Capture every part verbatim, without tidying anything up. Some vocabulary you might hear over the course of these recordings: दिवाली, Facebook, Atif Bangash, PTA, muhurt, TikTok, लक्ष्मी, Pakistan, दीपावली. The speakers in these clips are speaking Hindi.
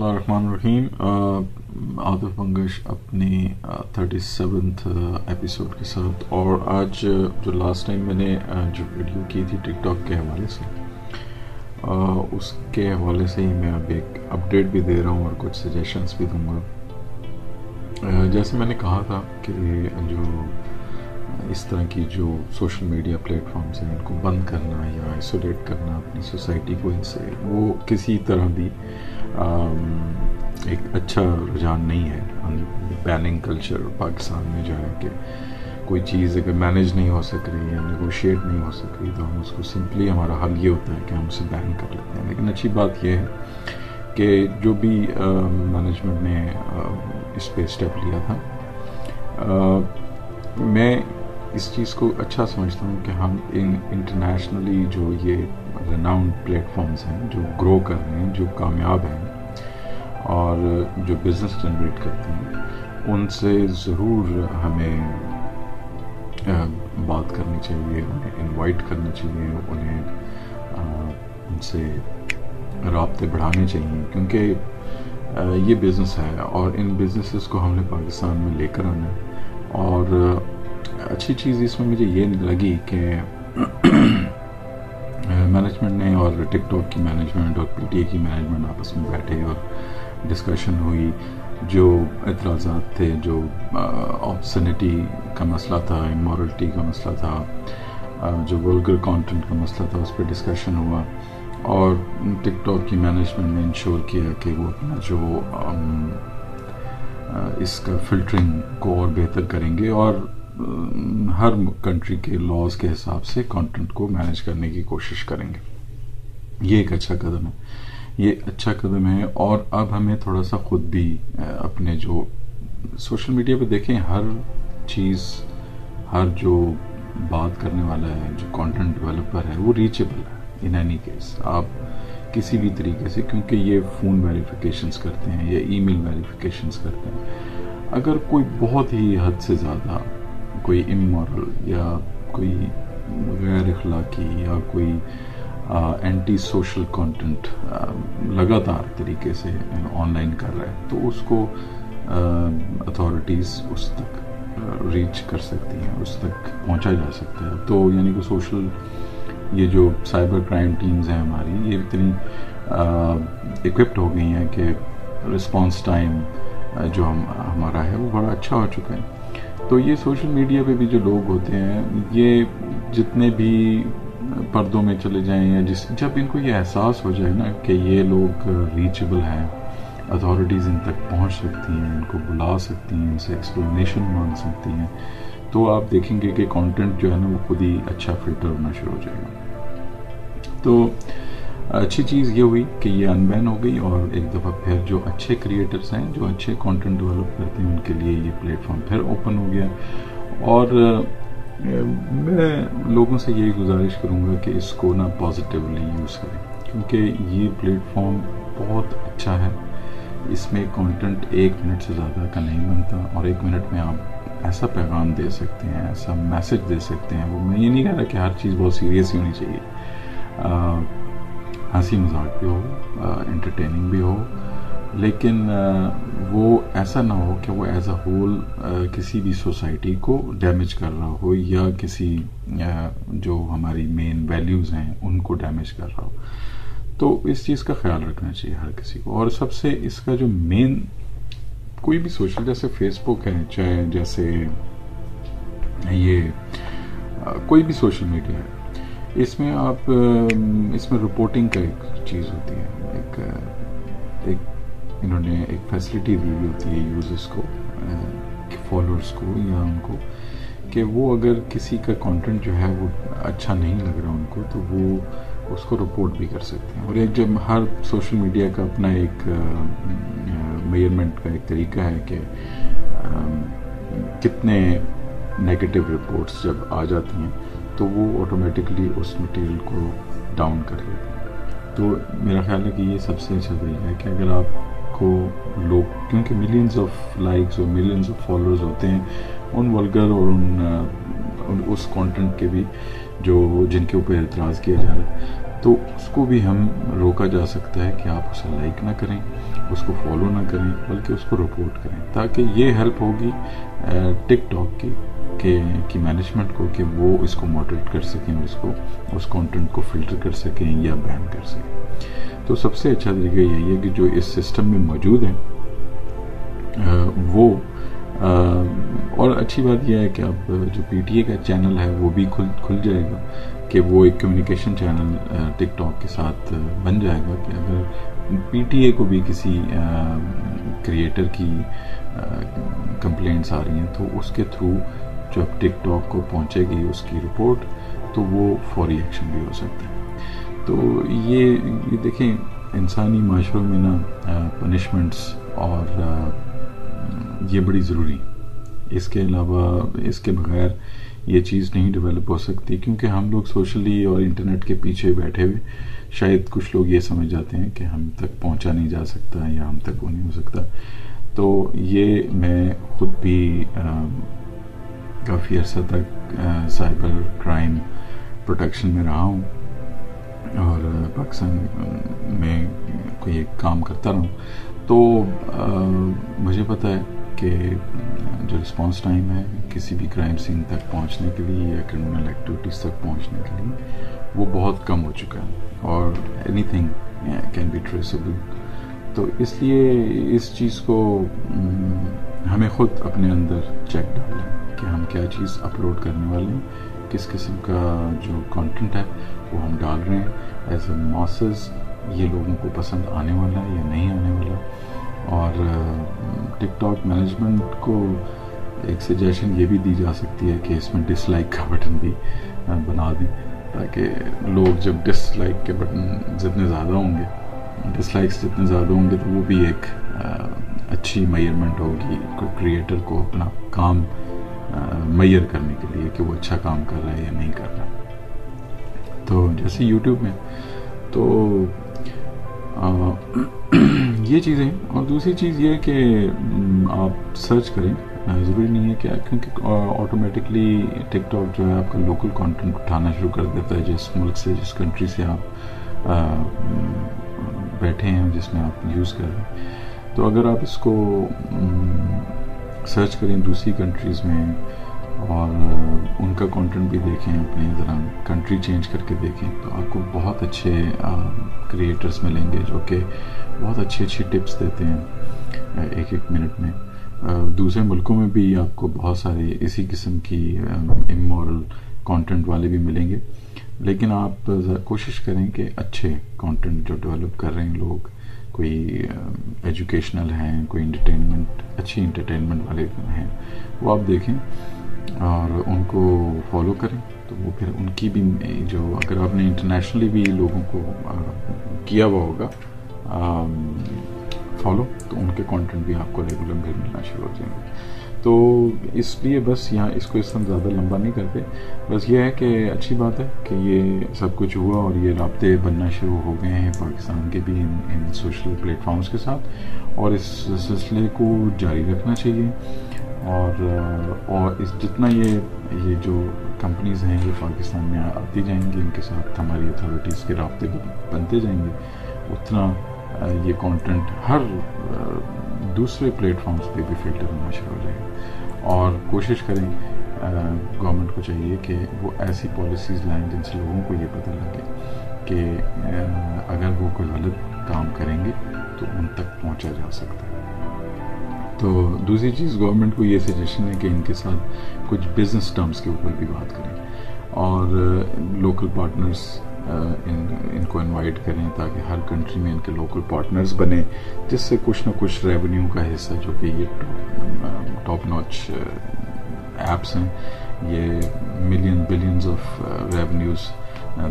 बिस्मिल्लाह रहमान रहीम। आतिफ बंगश अपनी थर्टी सेवन्थ एपिसोड के साथ, और आज जो लास्ट टाइम मैंने जो वीडियो की थी टिकटॉक के हवाले से, आ, उसके हवाले से ही मैं अब एक अपडेट भी दे रहा हूँ और कुछ सजेशंस भी दूँगा। जैसे मैंने कहा था कि जो इस तरह की जो सोशल मीडिया प्लेटफॉर्म्स हैं उनको बंद करना या आइसोलेट करना अपनी सोसाइटी को इनसे, वो किसी तरह भी आ, एक अच्छा रुझान नहीं है। बैनिंग कल्चर पाकिस्तान में जो है कि कोई चीज़ अगर मैनेज नहीं हो सक रही या नेगोशिएट नहीं हो सक रही तो हम उसको सिंपली, हमारा हल ये होता है कि हम उसे बैन कर लेते हैं। लेकिन अच्छी बात यह है कि जो भी मैनेजमेंट ने आ, इस पर स्टेप लिया था, आ, मैं इस चीज़ को अच्छा समझता हूँ कि हम इन इंटरनेशनली जो ये रेनाउंड प्लेटफॉर्म्स हैं जो ग्रो कर रहे हैं, जो कामयाब हैं और जो बिज़नेस जनरेट करते हैं, उनसे ज़रूर हमें बात करनी चाहिए, उन्हें इनवाइट करना चाहिए, उन्हें उनसे राब्ते बढ़ाने चाहिए, क्योंकि ये बिज़नेस है और इन बिज़नेसेस को हमने पाकिस्तान में लेकर आना है। और अच्छी चीज़ इसमें मुझे ये लगी कि मैनेजमेंट ने और टिकटॉक की मैनेजमेंट और पीटीए की मैनेजमेंट आपस में बैठे और डिस्कशन हुई। जो एतराज़ात थे, जो ऑब्सनिटी का मसला था, इमोरलिटी का मसला था, आ, जो वल्गर कंटेंट का मसला था, उस पर डिस्कशन हुआ और टिकटॉक की मैनेजमेंट ने इंश्योर किया कि वो अपना जो आम, इसका फिल्टरिंग को और बेहतर करेंगे और हर कंट्री के लॉज के हिसाब से कंटेंट को मैनेज करने की कोशिश करेंगे। ये एक अच्छा कदम है, ये अच्छा कदम है। और अब हमें थोड़ा सा खुद भी अपने जो सोशल मीडिया पे देखें, हर चीज़, हर जो बात करने वाला है, जो कंटेंट डेवलपर है, वो रीचेबल है इन एनी केस, आप किसी भी तरीके से, क्योंकि ये फ़ोन वेरिफिकेशंस करते हैं, ये ईमेल वेरिफिकेशंस करते हैं। अगर कोई बहुत ही हद से ज़्यादा कोई इमोरल या कोई गैर अखलाकी या कोई आ, एंटी सोशल कंटेंट लगातार तरीके से ऑनलाइन कर रहा है तो उसको अथॉरिटीज़ उस तक रीच कर सकती हैं, उस तक पहुंचा जा सकता है। तो यानी कि सोशल, ये जो साइबर क्राइम टीम्स हैं हमारी, ये इतनी इक्विप्ड हो गई हैं कि रिस्पांस टाइम जो हम हमारा है वो बड़ा अच्छा हो चुका है। तो ये सोशल मीडिया पे भी जो लोग होते हैं, ये जितने भी पर्दों में चले जाएं या जिस जब इनको ये एहसास हो जाए ना कि ये लोग रीचेबल हैं, अथॉरिटीज़ इन तक पहुंच सकती हैं, इनको बुला सकती हैं, इनसे एक्सप्लेनेशन मांग सकती हैं, तो आप देखेंगे कि कंटेंट जो है ना वो खुद ही अच्छा फिल्टर होना शुरू हो जाएगा। तो अच्छी चीज़ ये हुई कि ये अनबैन हो गई और एक दफ़ा फिर जो अच्छे क्रिएटर्स हैं, जो अच्छे कंटेंट डेवलप करते हैं, उनके लिए ये प्लेटफॉर्म फिर ओपन हो गया। और मैं लोगों से यही गुजारिश करूँगा कि इसको ना पॉजिटिवली यूज़ करें, क्योंकि ये प्लेटफॉर्म बहुत अच्छा है। इसमें कंटेंट एक मिनट से ज़्यादा का नहीं बनता और एक मिनट में आप ऐसा पैगाम दे सकते हैं, ऐसा मैसेज दे सकते हैं। वो मैं ये नहीं कह रहा कि हर चीज़ बहुत सीरियस ही होनी चाहिए, हंसी मजाक भी हो, एंटरटेनिंग भी हो, लेकिन आ, वो ऐसा ना हो कि वो एज अ होल किसी भी सोसाइटी को डैमेज कर रहा हो या किसी आ, जो हमारी मेन वैल्यूज़ हैं उनको डैमेज कर रहा हो। तो इस चीज़ का ख्याल रखना चाहिए हर किसी को। और सबसे इसका जो मेन, कोई भी सोशल, जैसे फेसबुक है, चाहे जैसे ये कोई भी सोशल मीडिया है, इसमें आप, इसमें रिपोर्टिंग का एक चीज़ होती है, एक एक इन्होंने एक फैसिलिटी दी होती है यूजर्स को, फॉलोअर्स को या उनको, कि वो अगर किसी का कंटेंट जो है वो अच्छा नहीं लग रहा उनको तो वो उसको रिपोर्ट भी कर सकते हैं। और एक जब हर सोशल मीडिया का अपना एक मेजरमेंट का एक तरीका है कि आ, कितने नेगेटिव रिपोर्ट्स जब आ जाती हैं तो वो ऑटोमेटिकली उस मटेरियल को डाउन कर देते हैं। तो मेरा ख्याल है कि ये सबसे अच्छा तरीका है कि अगर आपको लोग, क्योंकि मिलियंस ऑफ लाइक्स और मिलियंस ऑफ फॉलोअर्स होते हैं उन वल्गर और उन, उन उस कंटेंट के भी जो जिनके ऊपर एतराज़ किया जा रहा है, तो उसको भी हम रोका जा सकता है कि आप उसे लाइक ना करें, उसको फॉलो ना करें, बल्कि उसको रिपोर्ट करें, ताकि ये हेल्प होगी टिकटॉक की के की मैनेजमेंट को कि वो इसको मॉडरेट कर सकें और इसको उस कंटेंट को फिल्टर कर सकें या बैन कर सकें। तो सबसे अच्छा तरीका यही है कि जो इस सिस्टम में मौजूद है वो आ, और अच्छी बात यह है कि अब जो पीटीए का चैनल है वो भी खुल खुल जाएगा कि वो एक कम्युनिकेशन चैनल टिकटॉक के साथ बन जाएगा कि अगर पीटीए को भी किसी क्रिएटर की कंप्लेंट्स आ रही हैं तो उसके थ्रू जब टिकटॉक को पहुंचेगी उसकी रिपोर्ट तो वो फौरी एक्शन भी हो सकता है। तो ये, ये देखें, इंसानी माशरों में ना पनिशमेंट्स और आ, ये बड़ी ज़रूरी, इसके अलावा इसके बगैर ये चीज़ नहीं डेवलप हो सकती, क्योंकि हम लोग सोशली और इंटरनेट के पीछे बैठे हुए शायद कुछ लोग ये समझ जाते हैं कि हम तक पहुंचा नहीं जा सकता या हम तक वो नहीं हो सकता। तो ये मैं खुद भी काफ़ी अर्सा तक साइबर क्राइम प्रोटेक्शन में रहा हूँ और पाकिस्तान में कोई एक काम करता रहा हूँ, तो आ, मुझे पता है कि जो रिस्पांस टाइम है किसी भी क्राइम सीन तक पहुंचने के लिए या क्रिमिनल एक्टिविटीज़ तक पहुंचने के लिए वो बहुत कम हो चुका है और एनीथिंग कैन बी ट्रेसेबल। तो इसलिए इस चीज़ को हमें खुद अपने अंदर चेक डालना है कि हम क्या चीज़ अपलोड करने वाले हैं, किस किस्म का जो कंटेंट है वो हम डाल रहे हैं, एज ए मॉसेस ये लोगों को पसंद आने वाला है या नहीं आने वाला। और टिकटॉक मैनेजमेंट को एक सजेशन ये भी दी जा सकती है कि इसमें डिसलाइक का बटन भी बना दें, ताकि लोग जब डिसलाइक के बटन जितने ज़्यादा होंगे, डिसलाइक्स जितने ज़्यादा होंगे, तो वो भी एक अच्छी मेजरमेंट होगी क्रिएटर को अपना काम मेजर करने के लिए कि वो अच्छा काम कर रहा है या नहीं कर रहा। तो जैसे यूट्यूब में तो आ, ये चीज़ें, और दूसरी चीज़ ये है कि आप सर्च करें, ज़रूरी नहीं है क्या, क्योंकि ऑटोमेटिकली टिकटॉक जो है आपका लोकल कंटेंट उठाना शुरू कर देता है जिस मुल्क से, जिस कंट्री से आप आ, बैठे हैं, जिसमें आप यूज़ कर रहे हैं। तो अगर आप इसको सर्च करें दूसरी कंट्रीज़ में और उनका कंटेंट भी देखें, अपने ज़रा कंट्री चेंज करके देखें, तो आपको बहुत अच्छे क्रिएटर्स मिलेंगे जो कि बहुत अच्छी अच्छी टिप्स देते हैं एक एक मिनट में। आ, दूसरे मुल्कों में भी आपको बहुत सारे इसी किस्म की इमोरल कंटेंट वाले भी मिलेंगे, लेकिन आप कोशिश करें कि अच्छे कंटेंट जो डेवलप कर रहे हैं लोग, कोई एजुकेशनल हैं, कोई इंटरटेनमेंट, अच्छी इंटरटेनमेंट वाले हैं, वो आप देखें और उनको फॉलो करें। तो वो फिर उनकी भी जो, अगर आपने इंटरनेशनली भी लोगों को आ, किया हुआ होगा फॉलो, तो उनके कंटेंट भी आपको रेगुलर फिर मिलना शुरू हो जाएंगे। तो इसलिए बस यहाँ इसको इस तरह ज़्यादा लंबा नहीं करते, बस ये है कि अच्छी बात है कि ये सब कुछ हुआ और ये राब्ते बनना शुरू हो गए हैं पाकिस्तान के भी इन, इन सोशल प्लेटफॉर्म्स के साथ, और इस सिलसिले को जारी रखना चाहिए। और और इस जितना ये ये जो कंपनीज़ हैं ये पाकिस्तान में आती जाएंगी, इनके साथ हमारी अथॉरिटीज़ के राब्ते बनते जाएंगे, उतना ये कंटेंट हर दूसरे प्लेटफॉर्म्स पे भी फिल्टर होना शुरू हो जाएगा। और कोशिश करें, गवर्नमेंट को चाहिए कि वो ऐसी पॉलिसीज़ लाएं जिनसे लोगों को ये पता लगे कि अगर वो कोई गलत काम करेंगे तो उन तक पहुंचा जा सकता है। तो दूसरी चीज़, गवर्नमेंट को ये सजेशन है कि इनके साथ कुछ बिज़नेस टर्म्स के ऊपर भी बात करें और लोकल पार्टनर्स इन इनको इनवाइट करें, ताकि हर कंट्री में इनके लोकल पार्टनर्स बने, जिससे कुछ ना कुछ रेवेन्यू का हिस्सा, जो कि ये टॉप नॉच ऐप्स हैं, ये मिलियन बिलियंस ऑफ रेवेन्यूज़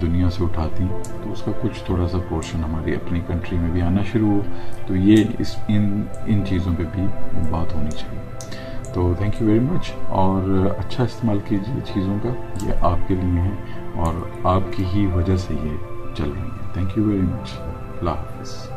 दुनिया से उठाती, तो उसका कुछ थोड़ा सा पोर्शन हमारी अपनी कंट्री में भी आना शुरू हो। तो ये इस इन इन चीज़ों पे भी बात होनी चाहिए। तो थैंक यू वेरी मच, और अच्छा इस्तेमाल कीजिए चीज़ों का, ये आपके लिए है और आपकी ही वजह से ये चल रही है। थैंक यू वेरी मच, अल्लाह हाफ़िज़।